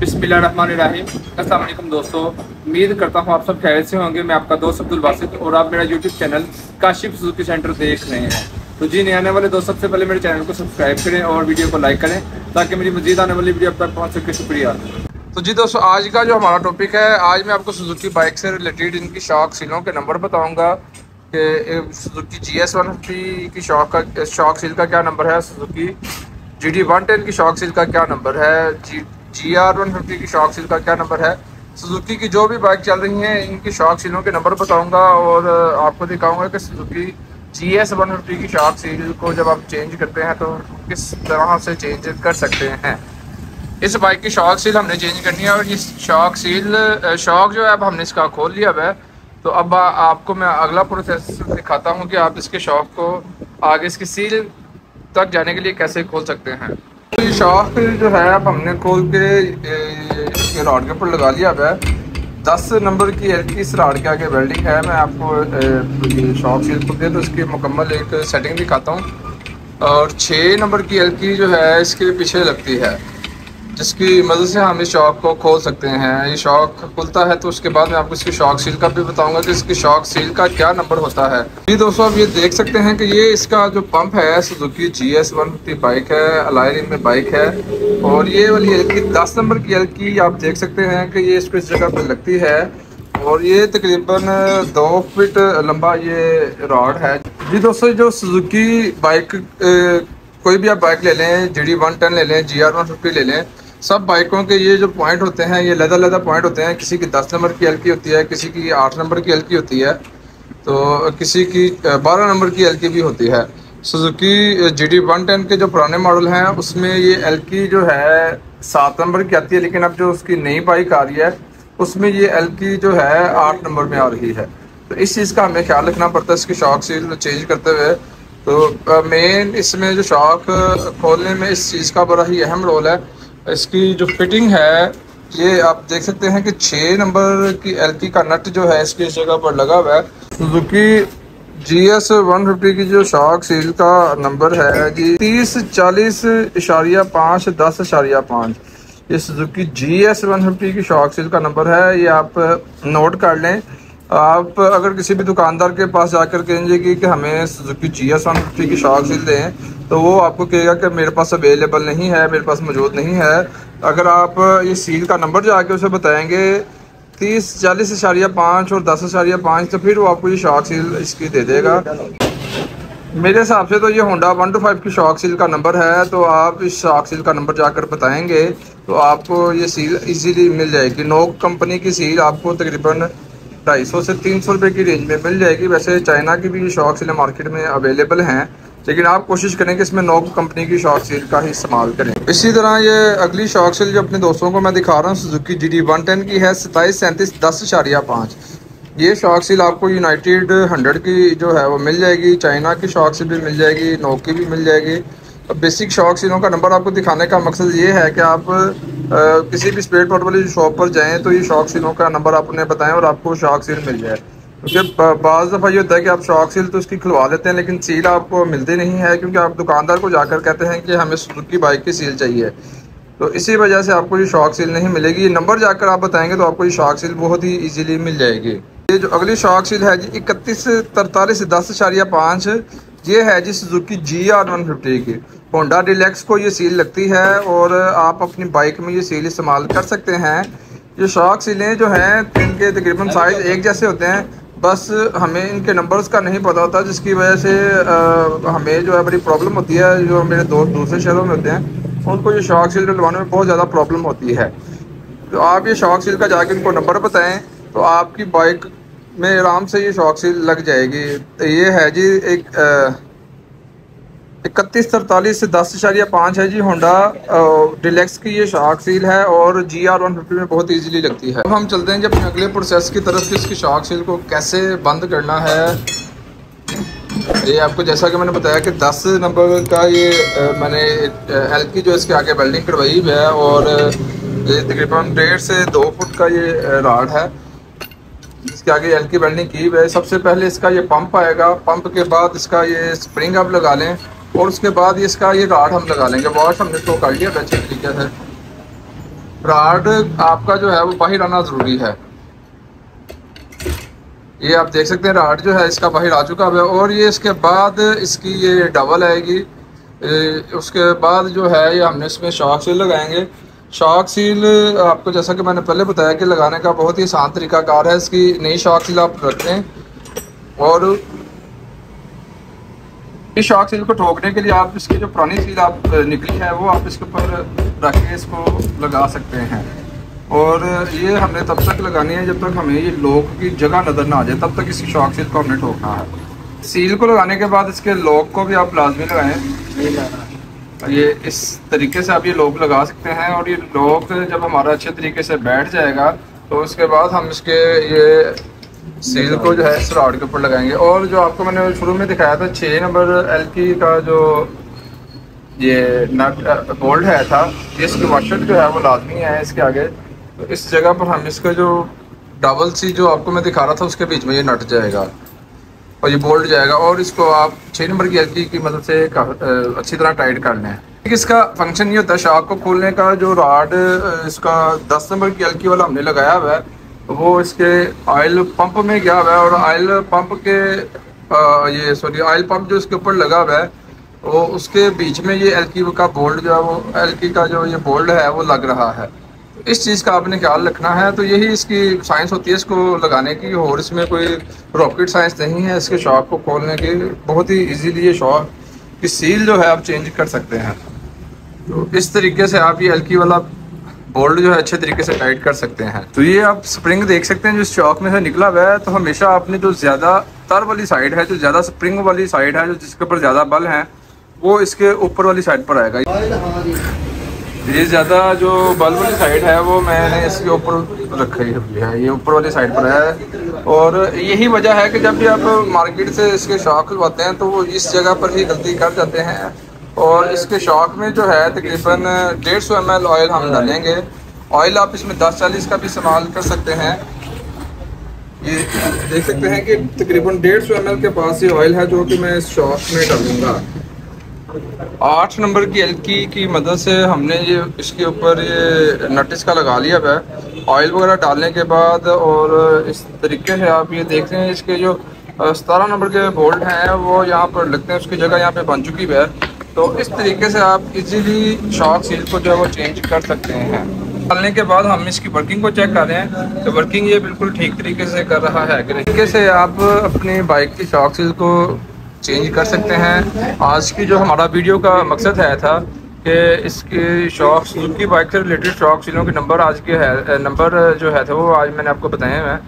बिस्मिल्लाहिर्रहमानिर्रहीम। अस्सलाम वालेकुम दोस्तों, उम्मीद करता हूँ आप सब खैर से होंगे। मैं आपका दोस्त अब्दुल वासित और आप मेरा YouTube channel Kashif Suzuki centre देख रहे हैं। तो जी नहीं आने वाले दोस्तों, सबसे पहले मेरे चैनल को सब्सक्राइब करें और वीडियो को लाइक करें ताकि मेरी मजीद आने वाली वीडियो आप तक पहुँच सके। शुक्रिया। तो जी दोस्तों, आज का जो हमारा टॉपिक है, आज मैं आपको सुजुकी बाइक से रिलेटेड इनकी शॉक सीलों के नंबर बताऊँगा कि सुजुकी GS150 की शॉक सील का क्या नंबर है, सुजुकी GD110 की शॉक सील का क्या नंबर है, GR150 की शॉक सील का क्या नंबर है। सुजुकी की जो भी बाइक चल रही हैं इनकी शॉक सीलों के नंबर बताऊंगा और आपको दिखाऊंगा कि सुजुकी GS150 की शॉक सील को जब आप चेंज करते हैं तो किस तरह से चेंज कर सकते हैं। इस बाइक की शॉक सील हमने चेंज करनी है और ये शॉक सील शॉक जो है अब हमने इसका खोल लिया है। तो अब आपको मैं अगला प्रोसेस दिखाता हूँ कि आप इसके शॉक को आगे इसकी सील तक जाने के लिए कैसे खोल सकते हैं। तो ये शॉक जो है अब हमने खोल के रॉड के ऊपर लगा लिया है। 10 नंबर की इस रॉड के आगे वेल्डिंग है। मैं आपको ये शॉक सील खोल दिया तो इसकी मुकम्मल एक सेटिंग दिखाता हूँ। और 6 नंबर की एलकी जो है इसके पीछे लगती है जिसकी मदद से हम इस शॉक को खोल सकते हैं। ये शॉक खुलता है तो उसके बाद मैं आपको इसकी शॉक सील का भी बताऊंगा कि इसकी शॉक सील का क्या नंबर होता है। जी दोस्तों, आप ये देख सकते हैं कि ये इसका जो पंप है सुजुकी GS150 बाइक है, अलाइन में बाइक है। और ये वाली एलकी 10 नंबर की एलकी आप देख सकते हैं कि ये इसको इस जगह पर लगती है और ये तकरीबन 2 फिट लंबा ये रॉड है। जी दोस्तों, जो सुजुकी बाइक कोई भी आप बाइक ले लें, GD110 ले लें, GR150 ले लें, सब बाइकों के ये जो पॉइंट होते हैं ये लदा पॉइंट होते हैं। किसी की 10 नंबर की एलकी होती है, किसी की 8 नंबर की एलकी होती है, तो किसी की 12 नंबर की एलकी भी होती है। सुजुकी GD110 के जो पुराने मॉडल हैं उसमें ये एलकी जो है 7 नंबर की आती है, लेकिन अब जो उसकी नई बाइक आ रही है उसमें ये एलकी जो है 8 नंबर में आ रही है। तो इस चीज़ का हमें ख्याल रखना पड़ता है इसकी शॉक सील चेंज करते हुए। तो मेन इसमें जो शॉक खोलने में इस चीज़ का बड़ा ही अहम रोल है। इसकी जो फिटिंग है ये आप देख सकते हैं कि 6 नंबर की एलकी का नट जो है इसकी जगह पर लगा हुआ है। सुजुकी GS150 की जो शॉक सील का नंबर है जी 30 40.5 10.5। ये सुजुकी GS150 की शॉक सील का नंबर है, ये आप नोट कर लें। आप अगर किसी भी दुकानदार के पास जाकर कहेंगे कि हमें सुजुकी GS150 की शॉक सील दें तो वो आपको कहेगा कि मेरे पास अवेलेबल नहीं है, मेरे पास मौजूद नहीं है। अगर आप ये सील का नंबर जाके उसे बताएंगे 30 40.5 और 10.5 तो फिर वो आपको ये शॉक सील इसकी दे देगा। मेरे हिसाब से तो ये होंडा 125 की शॉक सील का नंबर है, तो आप इस शॉक सील का नंबर जाकर बताएंगे तो आपको ये सील इजीली मिल जाएगी। नोक कंपनी की सील आपको तकरीबन 250 से 300 रुपये की रेंज में मिल जाएगी। वैसे चाइना की भी शॉक सील मार्केट में अवेलेबल हैं, लेकिन आप कोशिश करें कि इसमें नोक कंपनी की शॉक सील का ही इस्तेमाल करें। इसी तरह ये अगली शॉक सील जो अपने दोस्तों को मैं दिखा रहा हूँ सुजुकी GD110 की है 27 37 10.5। ये शॉक सील आपको यूनाइटेड 100 की जो है वो मिल जाएगी, चाइना की शॉक सील भी मिल जाएगी, नोक की भी मिल जाएगी। बेसिक शॉक सीलों का नंबर आपको दिखाने का मकसद ये है कि आप किसी भी स्पेयर पार्ट वाली शॉप पर जाएं तो ये शॉक सीलों का नंबर आप उन्हें बताएं और आपको शॉक सील मिल जाए। क्योंकि बाज़ दफ़ा ये होता है कि आप शॉक सील तो उसकी खुलवा लेते हैं लेकिन सील आपको मिलती नहीं है, क्योंकि आप दुकानदार को जाकर कहते हैं कि हमें सुजुकी बाइक की सील चाहिए, तो इसी वजह से आपको ये शॉक सील नहीं मिलेगी। ये नंबर जाकर आप बताएँगे तो आपको ये शॉक सील बहुत ही ईजीली मिल जाएगी। ये जो अगली शॉक सील है जी 31 43 10.5, ये है जी सुजुकी GR150 की होंडा डिलेक्स को ये सील लगती है और आप अपनी बाइक में ये सील इस्तेमाल कर सकते हैं। ये शॉक सीलें जो हैं इनके तकरीबन साइज़ एक जैसे होते हैं, बस हमें इनके नंबर्स का नहीं पता होता, जिसकी वजह से हमें जो है बड़ी प्रॉब्लम होती है। जो मेरे दोस्त दूसरे शहरों में होते हैं उनको ये शॉक सील डलवाने में बहुत ज़्यादा प्रॉब्लम होती है। तो आप ये शॉक सील का जाके उनको नंबर बताएँ तो आपकी बाइक में आराम से ये शॉक सील लग जाएगी। ये है जी 31 43 10.5 है जी होंडा डिलेक्स की ये शॉक सील है और GR150 में बहुत इजीली लगती है। अब हम चलते हैं जब अपने अगले प्रोसेस की तरफ कि इसकी शॉक सील को कैसे बंद करना है। ये आपको जैसा कि मैंने बताया कि 10 नंबर का ये मैंने एलकी जो इसके आगे वेल्डिंग करवाई है और ये तकरीबन 1.5 से 2 फुट का ये रॉड है इसके आगे एलकी वेल्डिंग की है। सबसे पहले इसका ये पंप आएगा, पंप के बाद इसका ये स्प्रिंग आप लगा लें और उसके बाद इसका ये रॉड हम लगा लेंगे। वॉश हमने तो कर लिया अच्छे तरीके से। ब्राड आपका जो है वो बाहर आना ज़रूरी है। ये आप देख सकते हैं राड जो है इसका बाहर आ चुका है और ये इसके बाद इसकी ये डबल आएगी। उसके बाद जो है ये हमने इसमें शार्क सील लगाएंगे। शार्क सील आपको जैसा कि मैंने पहले बताया कि लगाने का बहुत ही आसान तरीकाकार है। इसकी नई शार्क सील आप रखते हैं और इस शार्क सील को ठोकने के लिए आप इसकी जो पुरानी सील आप निकली है वो आप इसके ऊपर रख के इसको लगा सकते हैं। और ये हमने तब तक लगानी है जब तक हमें ये लॉक की जगह नज़र ना आ जाए, तब तक इसकी शार्क सील को हमने ठोकना है। सील को लगाने के बाद इसके लॉक को भी आप लाजमी लगाएं। ये इस तरीके से आप ये लॉक लगा सकते हैं और ये लॉक जब हमारा अच्छे तरीके से बैठ जाएगा तो उसके बाद हम इसके ये सील को जो है इस रॉड के ऊपर लगाएंगे। और जो आपको मैंने शुरू में दिखाया था 6 नंबर एलकी का जो ये नट बोल्ट है था, इसके वाशर जो है वो लाजमी है इसके आगे। तो इस जगह पर हम इसका जो डबल सी जो आपको मैं दिखा रहा था उसके बीच में ये नट जाएगा और ये बोल्ट जाएगा और इसको आप 6 नंबर की एलकी की मदद से अच्छी तरह टाइट कर लें। इसका फंक्शन ये होता है शार्क को खोलने का। जो रॉड इसका 10 नंबर की एलकी वाला हमने लगाया हुआ है वो इसके ऑयल पंप में गया हुआ है और ऑयल पंप के ऑयल पंप जो इसके ऊपर लगा हुआ है वो उसके बीच में ये एलकी का बोल्ट जो है वो एलकी का जो ये बोल्ट है वो लग रहा है। इस चीज़ का आपने ख्याल रखना है। तो यही इसकी साइंस होती है इसको लगाने की और इसमें कोई रॉकेट साइंस नहीं है। इसके शार्क को खोलने की बहुत ही ईजीली ये शार्क की सील जो है आप चेंज कर सकते हैं। तो इस तरीके से आप ये एलकी वाला बोल्ट जो है अच्छे तरीके से टाइट कर सकते हैं। तो ये आप स्प्रिंग देख सकते हैं जो शार्क में से निकला हुआ है। तो हमेशा आपने जो ज़्यादा तर वाली साइड है, जो ज़्यादा स्प्रिंग वाली साइड है, जो जिसके ऊपर ज़्यादा बल है, वो इसके ऊपर वाली साइड पर आएगा। ये ज़्यादा जो बल वाली साइड है वो मैंने इसके ऊपर रखी हुई है, ये ऊपर वाली साइड पर है। और यही वजह है कि जब भी आप मार्केट से इसके शार्क लगवाते हैं तो वो इस जगह पर ही गलती कर जाते हैं। और इसके शार्क में जो है तकरीबन 150 ml ऑयल हम डालेंगे। ऑयल आप इसमें 10-40 का भी इस्तेमाल कर सकते हैं। ये देख सकते हैं कि तकरीबन 150 ml के पास ये ऑयल है जो कि मैं इस शार्क में डालूँगा। 8 नंबर की एलकी की मदद से हमने ये इसके ऊपर ये नट इसका लगा लिया है। ऑयल वगैरह डालने के बाद और इस तरीके से आप ये देख रहे हैं इसके जो 17 नंबर के बोल्ट हैं वो यहाँ पर लगते हैं, उसकी जगह यहाँ पर बन चुकी है। तो इस तरीके से आप इजीली शार्क सील को जो है वो चेंज कर सकते हैं। डालने के बाद हम इसकी वर्किंग को चेक कर रहे हैं तो वर्किंग ये बिल्कुल ठीक तरीके से कर रहा है। तरीके से आप अपनी बाइक की शार्क सील को चेंज कर सकते हैं। आज की जो हमारा वीडियो का मकसद है था कि इसकी शार्क सील की बाइक से रिलेटेड शार्क सीलों के नंबर आज के है नंबर जो है वो आज मैंने आपको बताए हैं।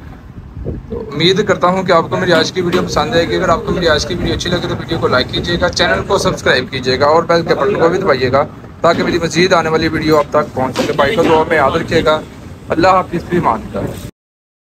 तो उम्मीद करता हूं कि आपको मेरी आज की वीडियो पसंद आएगी। अगर आपको मेरी आज की वीडियो अच्छी लगे तो वीडियो को लाइक कीजिएगा, चैनल को सब्सक्राइब कीजिएगा और बेल के बटन को भी दबाइएगा ताकि मेरी मजीद आने वाली वीडियो आप तक पहुंच सके। बाइक को दुआ में याद रखिएगा। अल्लाह हाफिज़ भी मानता है।